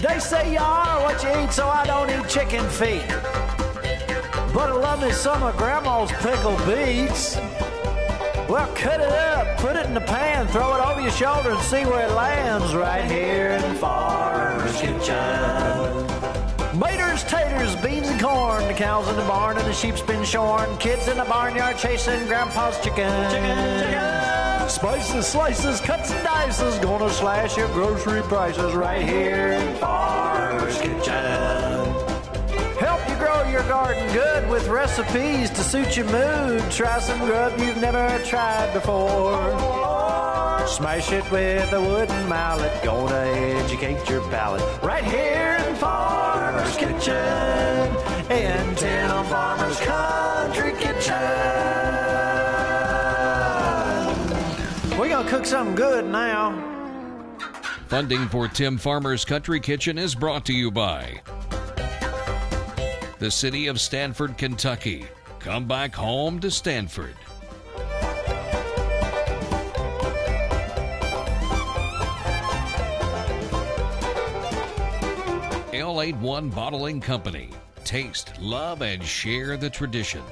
They say you are what you eat, so I don't eat chicken feet. But I love me some of Grandma's pickled beets. Well, cut it up, put it in the pan, throw it over your shoulder and see where it lands right here in Farmer's Kitchen. Maters, taters, beans and corn, the cows in the barn and the sheep's been shorn, kids in the barnyard chasing Grandpa's chicken. Chicken, chicken. Spices, slices, cuts and dices, gonna slash your grocery prices right here in Farmer's Kitchen. Help you grow your garden good with recipes to suit your mood. Try some grub you've never tried before. Smash it with a wooden mallet. Gonna educate your palate right here in Farmer's Kitchen. In Tim Farmer's Country Kitchen. We're gonna cook something good now. Funding for Tim Farmer's Country Kitchen is brought to you by the City of Stanford, Kentucky. Come back home to Stanford. L81 Bottling Company. Taste, love, and share the tradition.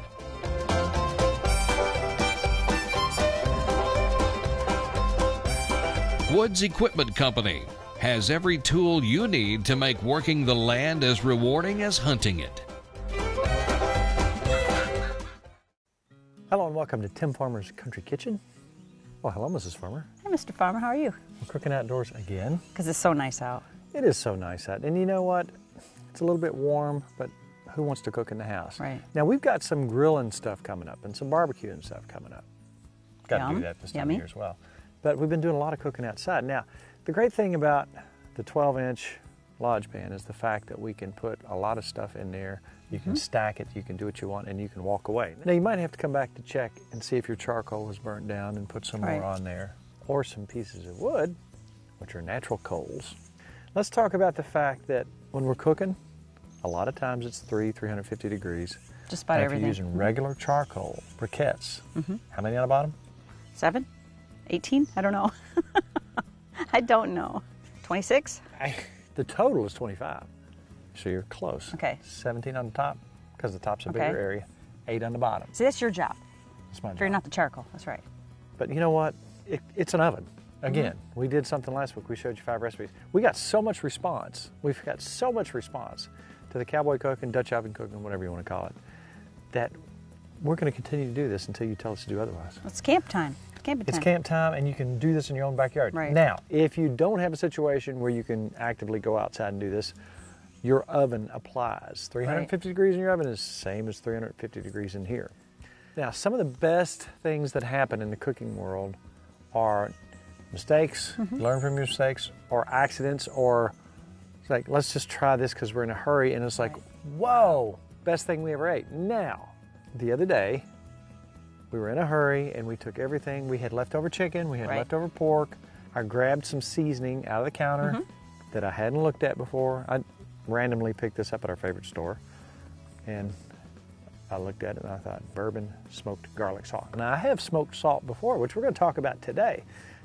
Woods Equipment Company has every tool you need to make working the land as rewarding as hunting it. Hello and welcome to Tim Farmer's Country Kitchen. Well, hello, Mrs. Farmer. Hi, Mr. Farmer. How are you? We're cooking outdoors again. Because it's so nice out. It is so nice out. And you know what? It's a little bit warm, but who wants to cook in the house? Right. Now, we've got some grilling stuff coming up and some barbecue and stuff coming up. Got to do that this time of year as well. But we've been doing a lot of cooking outside. Now, the great thing about the 12-inch Lodge pan is the fact that we can put a lot of stuff in there. You can stack it, you can do what you want, and you can walk away. Now, you might have to come back to check and see if your charcoal was burnt down and put some more on there, or some pieces of wood, which are natural coals. Let's talk about the fact that when we're cooking, a lot of times it's 350 degrees. Just about everything. If you're using regular charcoal, briquettes, how many on the bottom? 7? 18? I don't know. I don't know. 26? The total is 25. So you're close. Okay. 17 on the top, because the top's a bigger area. 8 on the bottom. See, that's your job. That's my job. Figuring out the charcoal, that's right. But you know what? It's an oven. Again, we did something last week. We showed you 5 recipes. We got so much response. We've got so much response to the cowboy cooking, Dutch oven cooking, whatever you want to call it, that we're going to continue to do this until you tell us to do otherwise. It's camp time. It's camp time, and you can do this in your own backyard. Right. Now, if you don't have a situation where you can actively go outside and do this, your oven applies. 350 degrees in your oven is the same as 350 degrees in here. Now, some of the best things that happen in the cooking world are mistakes, learn from your mistakes, or accidents, or it's like, let's just try this because we're in a hurry, and it's like, whoa, best thing we ever ate. Now, the other day, we were in a hurry, and we took everything. We had leftover chicken, we had leftover pork. I grabbed some seasoning out of the counter that I hadn't looked at before. I randomly picked this up at our favorite store, and I looked at it and I thought, bourbon smoked garlic salt. Now, I have smoked salt before, which we're going to talk about today.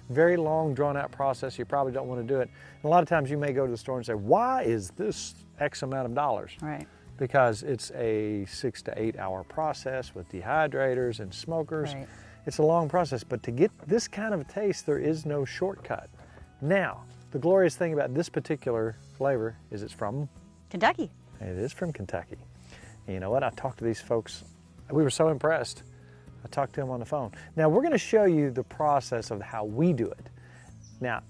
Very long, drawn-out process. You probably don't want to do it. And a lot of times you may go to the store and say, why is this X amount of dollars? Right. Because it's a 6 to 8 hour process with dehydrators and smokers. Right. It's a long process, but to get this kind of a taste, there is no shortcut. Now, the glorious thing about this particular flavor is it's from Kentucky. It is from Kentucky. And you know what? I talked to these folks. We were so impressed. I talked to them on the phone. Now, we're going to show you the process of how we do it. Now,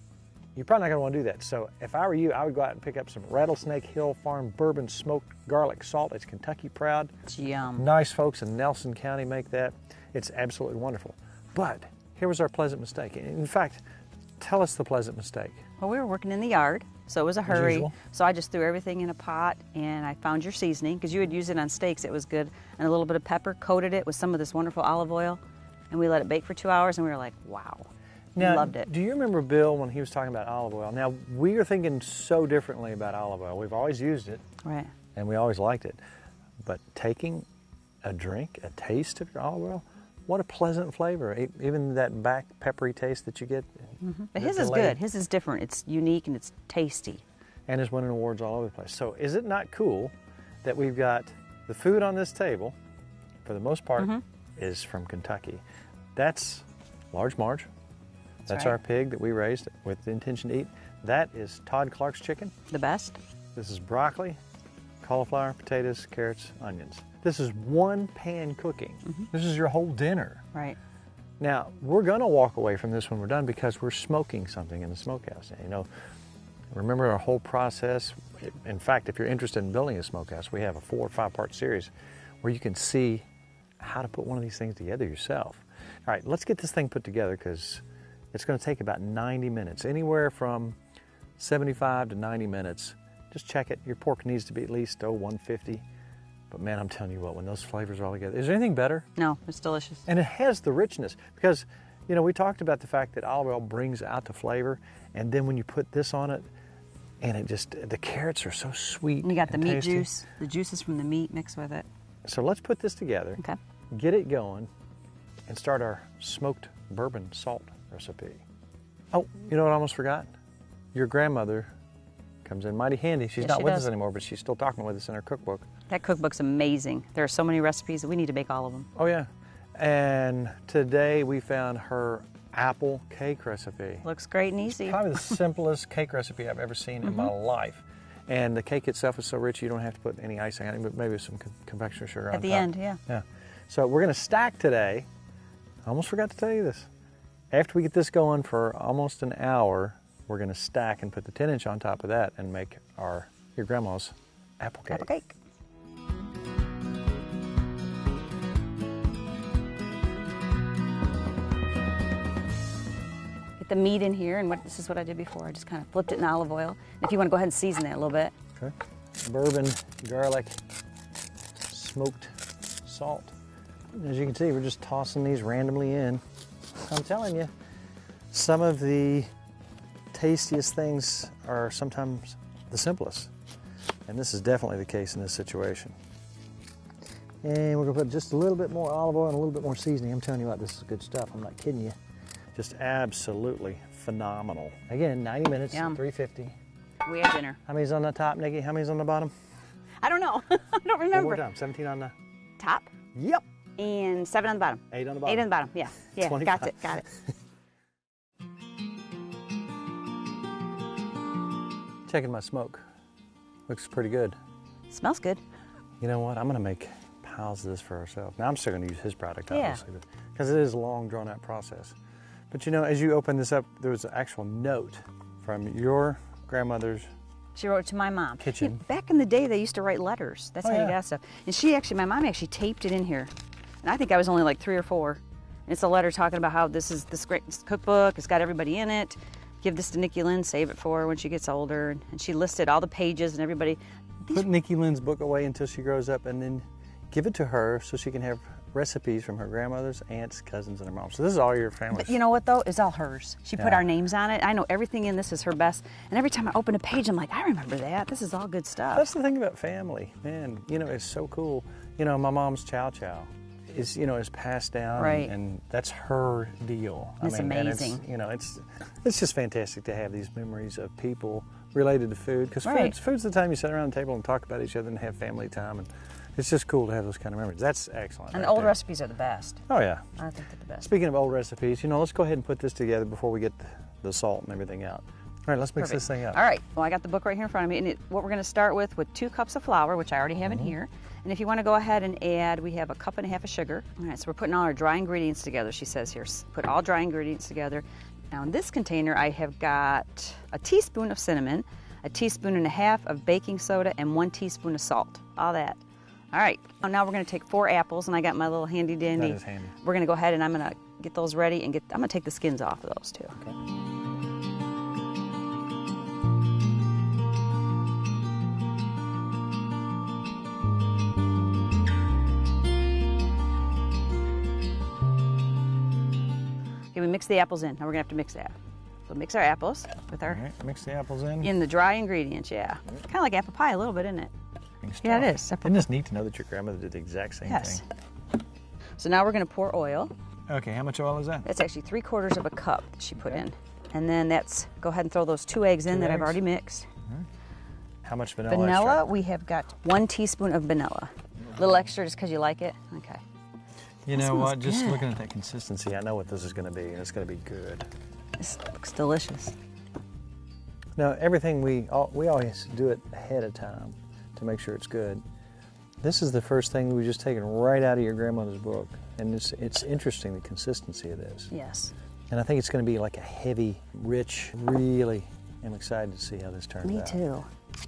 you're probably not going to want to do that. So if I were you, I would go out and pick up some Rattlesnake Hill Farm Bourbon Smoked Garlic Salt. It's Kentucky Proud. It's yum. Nice folks in Nelson County make that. It's absolutely wonderful. But here was our pleasant mistake. In fact, tell us the pleasant mistake. Well, we were working in the yard, so it was a hurry. So I just threw everything in a pot, and I found your seasoning, because you would use it on steaks. It was good. And a little bit of pepper, coated it with some of this wonderful olive oil, and we let it bake for 2 hours, and we were like, wow. Now, loved it. Do you remember Bill when he was talking about olive oil? Now, we are thinking so differently about olive oil. We've always used it, and we always liked it. But taking a drink, a taste of your olive oil, what a pleasant flavor. Even that back peppery taste that you get. But his is good. His is different. It's unique and it's tasty. and is winning awards all over the place. So is it not cool that we've got the food on this table, for the most part, is from Kentucky? That's Large Marge. That's right. Our pig that we raised with the intention to eat. That is Todd Clark's chicken. The best. This is broccoli, cauliflower, potatoes, carrots, onions. This is one pan cooking. This is your whole dinner. Right. Now, we're going to walk away from this when we're done because we're smoking something in the smokehouse. You know, remember our whole process. In fact, if you're interested in building a smokehouse, we have a 4- or 5-part series where you can see how to put one of these things together yourself. All right, let's get this thing put together because it's going to take about 90 minutes, anywhere from 75 to 90 minutes. Just check it. Your pork needs to be at least, 150. But man, I'm telling you what, when those flavors are all together, is there anything better? No, it's delicious. And it has the richness because, you know, we talked about the fact that olive oil brings out the flavor, and then when you put this on it, and it just, the carrots are so sweet. And you got the meat juice, the juices from the meat mixed with it. So let's put this together, okay, get it going, and start our smoked bourbon salt recipe. Oh, you know what I almost forgot? Your grandmother comes in mighty handy. She's not with us anymore, but she's still talking with us in her cookbook. That cookbook's amazing. There are so many recipes that we need to make all of them. Oh, yeah. And today we found her apple cake recipe. Looks great and easy. It's probably the simplest cake recipe I've ever seen in my life. And the cake itself is so rich you don't have to put any icing on it, but maybe some confectioner's sugar on top. At the end, yeah. Yeah. So we're going to stack today. I almost forgot to tell you this. After we get this going for almost an hour, we're going to stack and put the 10-inch on top of that and make our your grandma's apple cake. Apple cake. Get the meat in here, and this is what I did before. I just kind of flipped it in olive oil. And if you want to go ahead and season that a little bit. Okay. Bourbon, garlic, smoked salt. As you can see, we're just tossing these randomly in. I'm telling you, some of the tastiest things are sometimes the simplest, and this is definitely the case in this situation. And we're going to put just a little bit more olive oil and a little bit more seasoning. I'm telling you what, this is good stuff. I'm not kidding you. Just absolutely phenomenal. Again, 90 minutes, yum. 350. We had dinner. How many's on the top, Nikki? How many's on the bottom? I don't know. I don't remember. One more time. 17 on the top? Yep. And 7 on the bottom. 8 on the bottom. 8 on the bottom, yeah. Yeah, 25. Got it, got it. Checking my smoke. Looks pretty good. Smells good. You know what? I'm going to make piles of this for ourselves. Now, I'm still going to use his product, obviously, because it is a long, drawn-out process. But, you know, as you open this up, there was an actual note from your grandmother's. She wrote to my mom. Kitchen. Yeah, back in the day, they used to write letters. That's how you got stuff. And she actually, my mom actually taped it in here. And I think I was only like 3 or 4. And it's a letter talking about how this is this great cookbook. It's got everybody in it. Give this to Nikki Lynn, save it for her when she gets older. And she listed all the pages and everybody. Put Nikki Lynn's book away until she grows up and then give it to her so she can have recipes from her grandmother's, aunts, cousins, and her mom. So this is all your family. But you know what, though? It's all hers. She put our names on it. I know everything in this is her best. And every time I open a page, I'm like, I remember that. This is all good stuff. That's the thing about family. Man, you know, it's so cool. You know, my mom's chow chow is, you know, is passed down, right, and that's her deal. It's amazing. It's, you know, it's just fantastic to have these memories of people related to food, because food's the time you sit around the table and talk about each other and have family time, and it's just cool to have those kind of memories. That's excellent. And old recipes are the best. Oh yeah, I think they're the best. Speaking of old recipes, you know, let's go ahead and put this together before we get the salt and everything out. All right, let's mix this thing up. All right, well, I got the book right here in front of me, and what we're going to start with 2 cups of flour, which I already have in here. And if you want to go ahead and add, we have a 1.5 cups of sugar. All right, so we're putting all our dry ingredients together, she says here. Put all dry ingredients together. Now, in this container, I have got a teaspoon of cinnamon, 1.5 teaspoons of baking soda, and 1 teaspoon of salt, all that. All right, so now we're going to take 4 apples, and I got my little handy dandy. That is handy. We're going to go ahead, and I'm going to get those ready, and I'm going to take the skins off of those, too. Okay. We mix the apples in. Now we're gonna have to mix that. So mix our apples with our. All right, mix the apples in. In the dry ingredients, yeah. Right. Kind of like apple pie a little bit, isn't it? Yeah, it is. Isn't this neat to know that your grandmother did the exact same thing? Yes. So now we're gonna pour oil. Okay, how much oil is that? That's actually 3/4 cup that she put in. And then that's, go ahead and throw those 2 eggs in that I've already mixed. All right. How much vanilla? Vanilla, extract? We have got 1 teaspoon of vanilla. A little extra just because you like it? Okay. You know what? Good. Just looking at that consistency, I know what this is going to be, and it's going to be good. This looks delicious. Now, everything we always do it ahead of time to make sure it's good. This is the first thing we've just taken right out of your grandmother's book, and it's interesting the consistency of this. Yes. And I think it's going to be like a heavy, rich, really. I'm excited to see how this turns out. Me too.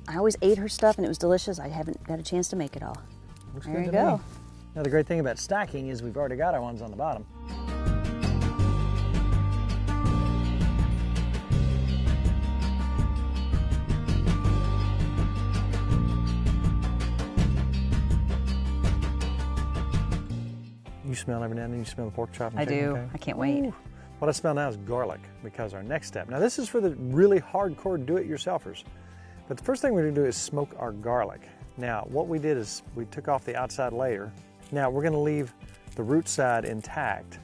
I always ate her stuff, and it was delicious. I haven't got a chance to make it all. Looks there good you to go. Me. Now, the great thing about stacking is we've already got our ones on the bottom. You smell every now and then, you smell the pork chop and I do. Okay? I can't wait. Ooh. What I smell now is garlic, because our next step. Now, this is for the really hardcore do-it-yourselfers. But the first thing we're going to do is smoke our garlic. Now, what we did is we took off the outside layer. Now, we're going to leave the root side intact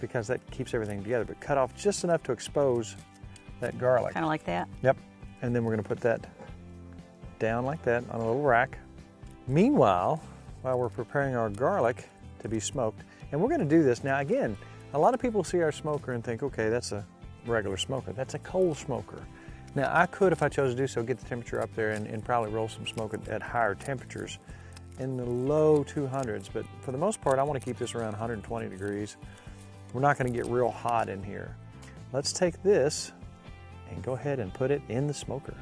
because that keeps everything together, but cut off just enough to expose that garlic. Kind of like that? Yep. And then we're going to put that down like that on a little rack. Meanwhile, while we're preparing our garlic to be smoked, and we're going to do this. Now, again, a lot of people see our smoker and think, okay, that's a regular smoker. That's a coal smoker. Now, I could, if I chose to do so, get the temperature up there and probably roll some smoke at higher temperatures in the low 200s, but for the most part, I want to keep this around 120 degrees. We're not going to get real hot in here. Let's take this and go ahead and put it in the smoker.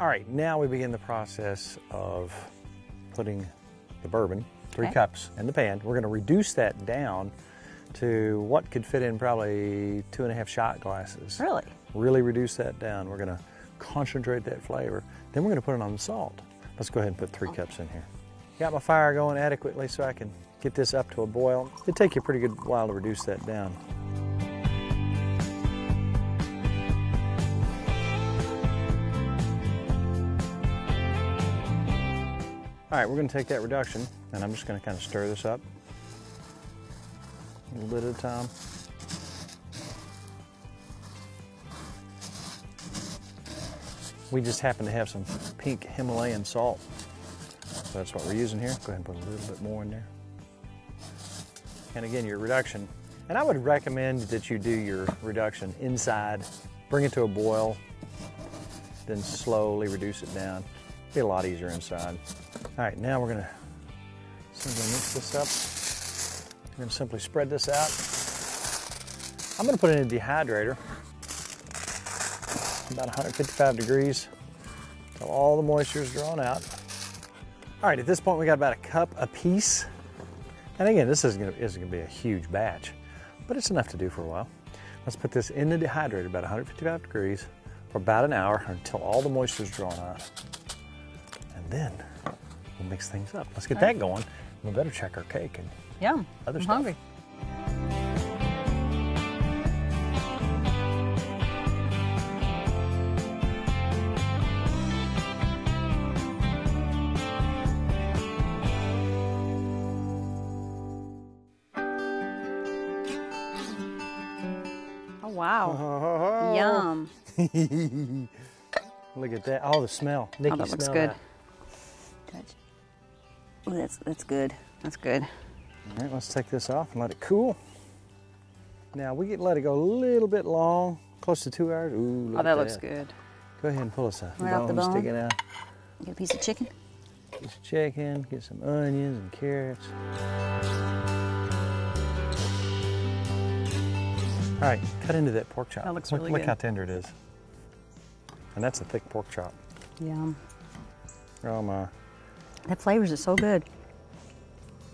All right, now we begin the process of putting the bourbon, three cups, in the pan. We're going to reduce that down to what could fit in probably 2.5 shot glasses. Really? Really reduce that down. We're going to concentrate that flavor. Then we're going to put it on the salt. Let's go ahead and put three cups in here. Got my fire going adequately so I can get this up to a boil. It'd take you a pretty good while to reduce that down. All right, we're going to take that reduction, and I'm just going to kind of stir this up a little bit at a time. We just happen to have some pink Himalayan salt, so that's what we're using here. Go ahead and put a little bit more in there. And again, your reduction. And I would recommend that you do your reduction inside, bring it to a boil, then slowly reduce it down. It'll be a lot easier inside. All right, now we're going to simply mix this up. We're going to simply spread this out. I'm going to put it in a dehydrator, about 155 degrees, until all the moisture is drawn out. All right, at this point, we got about 1 cup apiece. And again, this isn't going to be a huge batch, but it's enough to do for a while. Let's put this in the dehydrator, about 155 degrees, for about an hour, until all the moisture is drawn out. And then we'll mix things up. Let's get that going. We better check our cake and other stuff. I'm hungry. Oh, wow. Yum. Look at that. Oh, the smell. Nikki, that looks good. Oh, that's good. That's good. All right, let's take this off and let it cool. Now we get let it go a little bit long, close to 2 hours. Ooh, look at that. Oh, that looks good. Go ahead and pull us out. Right off the bone. Sticking out. Get a piece of chicken. Piece of chicken. Get some onions and carrots. All right, cut into that pork chop. That looks really good. Look how tender it is. And that's a thick pork chop. Yum. Oh my. That flavors it so good.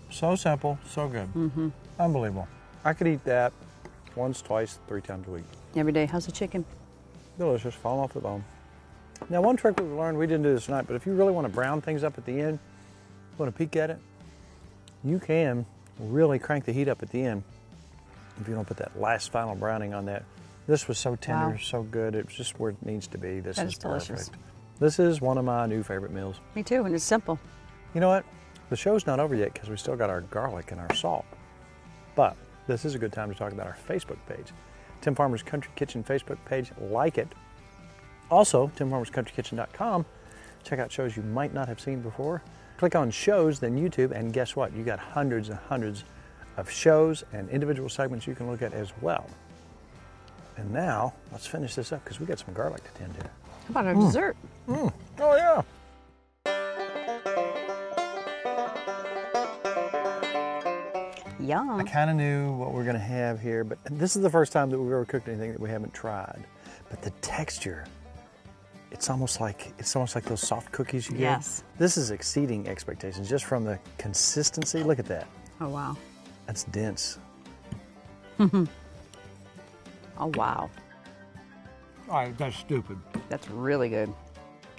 So simple, so good. Mm-hmm. Unbelievable. I could eat that once, twice, 3 times a week. Every day. How's the chicken? Delicious, falling off the bone. Now, one trick we've learned, we didn't do this tonight, but if you really want to brown things up at the end, want to peek at it, you can really crank the heat up at the end if you don't put that last final browning on that. This was so tender, so good. It was just where it needs to be. This is perfect. Delicious. This is one of my new favorite meals. Me too, and it's simple. You know what? The show's not over yet because we still got our garlic and our salt. But this is a good time to talk about our Facebook page. Tim Farmer's Country Kitchen Facebook page, like it. Also, timfarmerscountrykitchen.com. Check out shows you might not have seen before. Click on shows, then YouTube, and guess what? You got hundreds and hundreds of shows and individual segments you can look at as well. And now, let's finish this up because we got some garlic to tend to. How about our dessert? Oh, yeah. Yum. I kind of knew what we were going to have here, but this is the first time that we've ever cooked anything that we haven't tried. But the texture, it's almost like those soft cookies you get. Yes. This is exceeding expectations just from the consistency. Look at that. Oh, wow. That's dense. Oh, wow. All right, that's stupid. That's really good.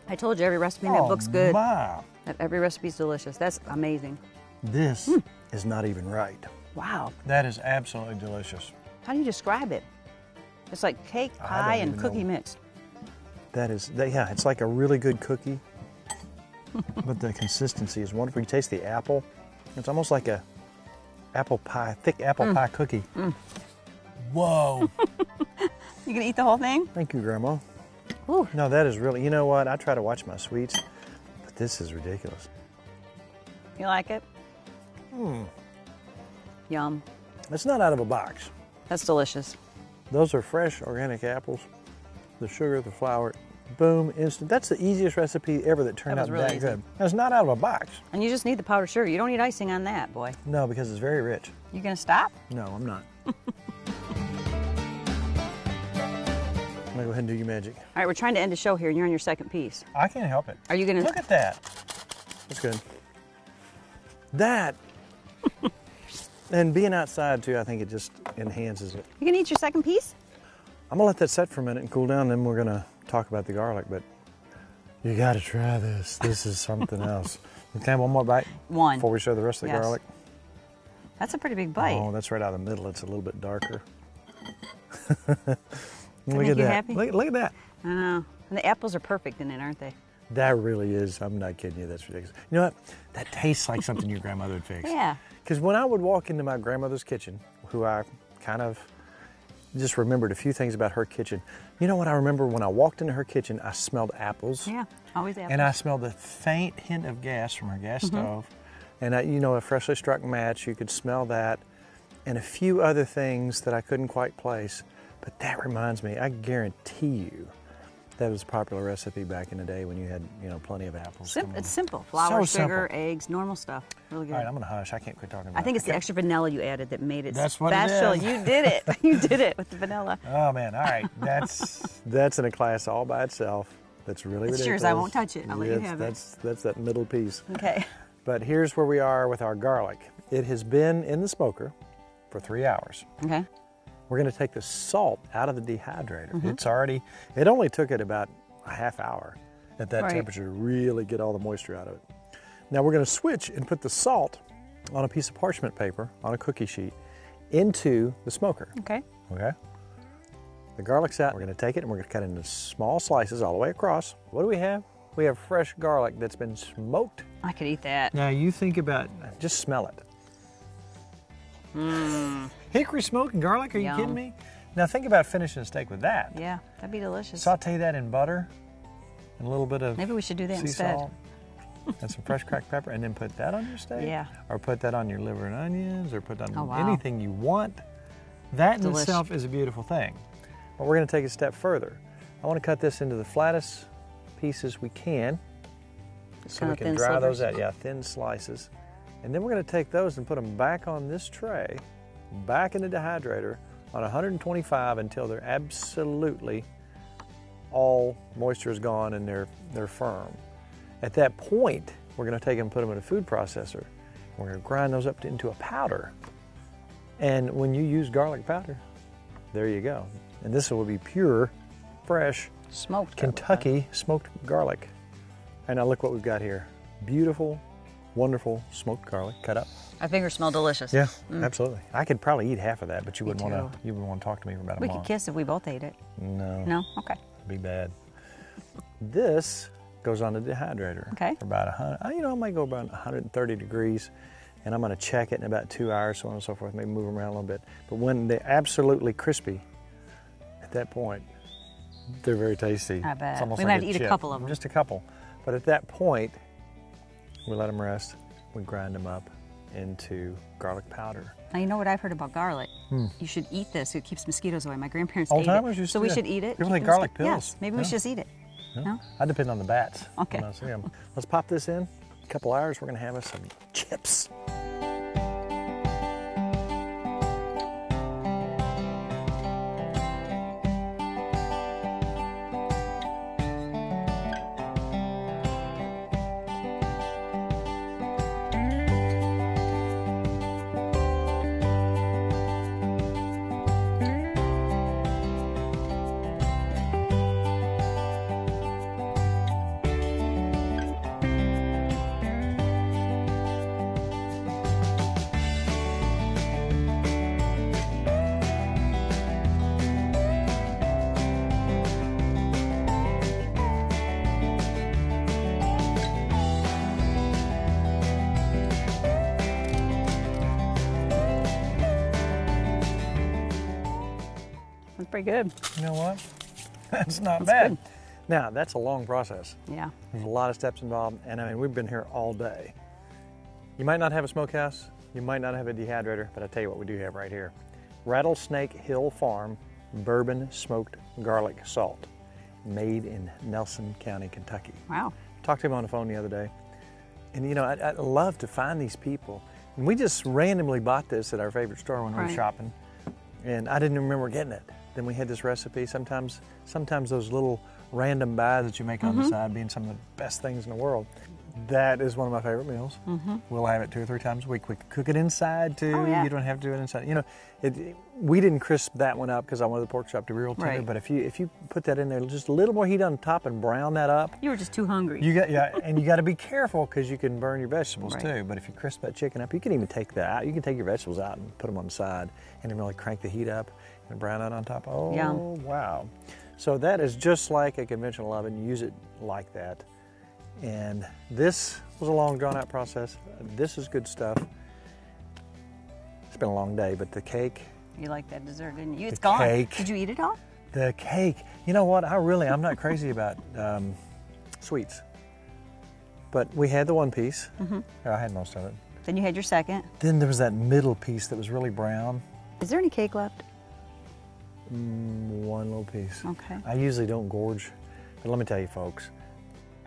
I told you every recipe in that book's good. Wow. Every recipe's delicious. That's amazing. This is not even right. Wow. That is absolutely delicious. How do you describe it? It's like cake, pie, and cookie mix. That is, yeah, it's like a really good cookie, but the consistency is wonderful. You taste the apple. It's almost like a apple pie, thick apple pie cookie. Whoa. You gonna eat the whole thing? Thank you, Grandma. Ooh. No, that is really, you know what? I try to watch my sweets, but this is ridiculous. You like it? Yum. It's not out of a box. That's delicious. Those are fresh organic apples. The sugar, the flour, boom, instant. That's the easiest recipe ever that turned out that good. And it's not out of a box. And you just need the powdered sugar. You don't need icing on that, boy. No, because it's very rich. You gonna stop? No, I'm not. I'm gonna go ahead and do your magic. All right, we're trying to end the show here, and you're on your second piece. I can't help it. Are you gonna look at that? That's good. That and being outside too, I think it just enhances it. You gonna eat your second piece? I'm gonna let that set for a minute and cool down, and then we're gonna talk about the garlic. But you gotta try this. This is something else. Okay, one more bite. One. Before we show the rest of the garlic. That's a pretty big bite. Oh, that's right out of the middle. It's a little bit darker. Look at that. Happy? Look at that. I know. And the apples are perfect in it, aren't they? That really is. I'm not kidding you. That's ridiculous. You know what? That tastes like something your grandmother would fix. Yeah. Because when I would walk into my grandmother's kitchen, who I kind of just remembered a few things about her kitchen. You know what I remember? When I walked into her kitchen, I smelled apples. Yeah, always apples. And I smelled the faint hint of gas from her gas stove. And, you know, a freshly struck match, you could smell that. And a few other things that I couldn't quite place. But that reminds me, I guarantee you, that was a popular recipe back in the day when you had, you know, plenty of apples. It's simple. Flour, sugar, eggs, normal stuff. Really good. All right, I'm going to hush. I can't quit talking about it. I think it's the extra vanilla you added that made it special. That's what it is. You did it. You did it with the vanilla. Oh, man. All right. That's in a class all by itself. That's really ridiculous. It's yours. I won't touch it. I'll let you have it. That's that middle piece. Okay. But here's where we are with our garlic. It has been in the smoker for 3 hours. Okay. We're going to take the salt out of the dehydrator. It's already, it only took it about a half hour at that temperature to really get all the moisture out of it. Now we're going to switch and put the salt on a piece of parchment paper, on a cookie sheet, into the smoker. Okay. Okay. The garlic's out. We're going to take it and we're going to cut it into small slices all the way across. What do we have? We have fresh garlic that's been smoked. I could eat that. Now you think about, just smell it. Hickory smoke and garlic, are you kidding me? Now think about finishing a steak with that. Yeah, that'd be delicious. Saute that in butter and a little bit of, maybe we should do that instead. Salt and some fresh cracked pepper, and then put that on your steak. Yeah. Or put that on your liver and onions, or put that on anything you want. That in itself is a beautiful thing. But we're gonna take it a step further. I wanna cut this into the flattest pieces we can. So we can dry those out, thin slices. And then we're gonna take those and put them back on this tray, back in the dehydrator on 125 until they're absolutely all moisture is gone and they're firm. At that point, we're gonna take them and put them in a food processor. We're gonna grind those up into a powder. And when you use garlic powder, there you go. And this will be pure, fresh, smoked Kentucky smoked garlic. And now look what we've got here. Beautiful, wonderful smoked garlic cut up. Our fingers smell delicious. Yeah, absolutely. I could probably eat half of that, but you wouldn't want to talk to me for about a month. We could kiss if we both ate it. No. No? Okay. It'd be bad. This goes on the dehydrator for about 100. You know, I might go about 130 degrees, and I'm going to check it in about 2 hours, so on and so forth. Maybe move them around a little bit. But when they're absolutely crispy, at that point, they're very tasty. I bet. It's almost like a chip. We might eat a couple of them. Just a couple. But at that point, we let them rest. We grind them up into garlic powder. Now, you know what I've heard about garlic? You should eat this. It keeps mosquitoes away. My grandparents ate it. So we should eat it. People like garlic pills. Yes, maybe we should just eat it. No? I depend on the bats. Okay. When I see them. Let's pop this in. A couple hours, we're going to have us some chips. Good. You know what? That's not bad. Good. Now, that's a long process. Yeah. There's a lot of steps involved, and I mean, we've been here all day. You might not have a smokehouse, you might not have a dehydrator, but I'll tell you what we do have right here. Rattlesnake Hill Farm Bourbon Smoked Garlic Salt, made in Nelson County, Kentucky. Wow. Talked to him on the phone the other day, and you know, I love to find these people. And we just randomly bought this at our favorite store when we were shopping, and I didn't remember getting it. Then we had this recipe. Sometimes those little random buys that you make on the side being some of the best things in the world. That is one of my favorite meals. We'll have it 2 or 3 times a week. We cook it inside too. Oh, yeah. You don't have to do it inside. You know, we didn't crisp that one up because I wanted the pork chop to be real tender. But if you put that in there, just a little more heat on top and brown that up. You were just too hungry. And you got to be careful because you can burn your vegetables too. But if you crisp that chicken up, you can even take that out. You can take your vegetables out and put them on the side, and then really crank the heat up and brown out on top. Oh, yum. Wow! So that is just like a conventional oven. You use it like that. And this was a long, drawn-out process. This is good stuff. It's been a long day, but the cake. You like that dessert, didn't you? It's gone. Cake, did you eat it all? The cake. You know what? I'm not crazy about sweets. But we had the one piece. I had most of it. Then you had your second. Then there was that middle piece that was really brown. Is there any cake left? One little piece. Okay. I usually don't gorge, but let me tell you, folks.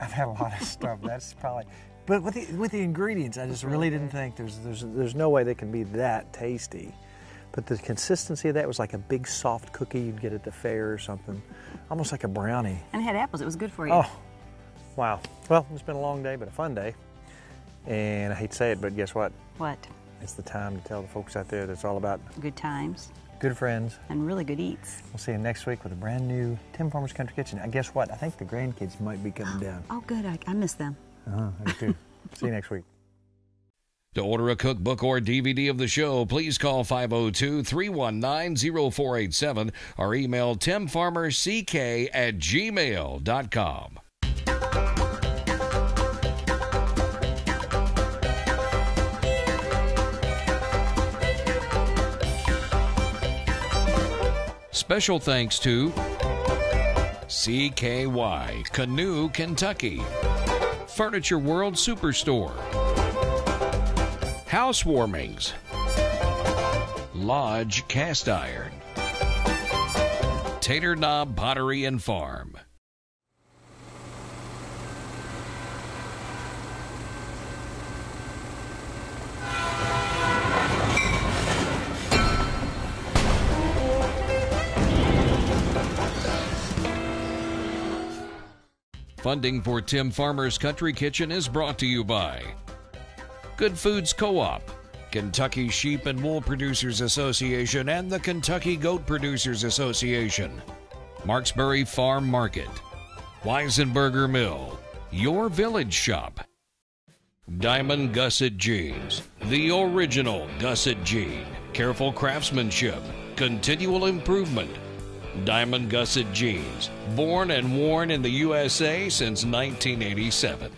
I've had a lot of stuff. That's probably, but with the ingredients, I just really didn't think there's no way they can be that tasty. But the consistency of that was like a big soft cookie you'd get at the fair or something, almost like a brownie. And it had apples. It was good for you. Oh, wow. Well, it's been a long day, but a fun day. And I hate to say it, but guess what? What? It's the time to tell the folks out there that it's all about good times, good friends, and really good eats. We'll see you next week with a brand new Tim Farmer's Country Kitchen. And guess what? I think the grandkids might be coming down. Oh, good. I miss them. I do too. See you next week. To order a cookbook or DVD of the show, please call 502-319-0487 or email timfarmerck@gmail.com. Special thanks to CKY Canoe, Kentucky, Furniture World Superstore, Housewarmings, Lodge Cast Iron, Tater Knob Pottery and Farm. Funding for Tim Farmer's Country Kitchen is brought to you by Good Foods Co-op, Kentucky Sheep and Wool Producers Association, and the Kentucky Goat Producers Association, Marksbury Farm Market, Weisenberger Mill, Your Village Shop, Diamond Gusset Jeans, the original Gusset Jean, careful craftsmanship, continual improvement, Diamond Gusset Jeans, born and worn in the USA since 1987.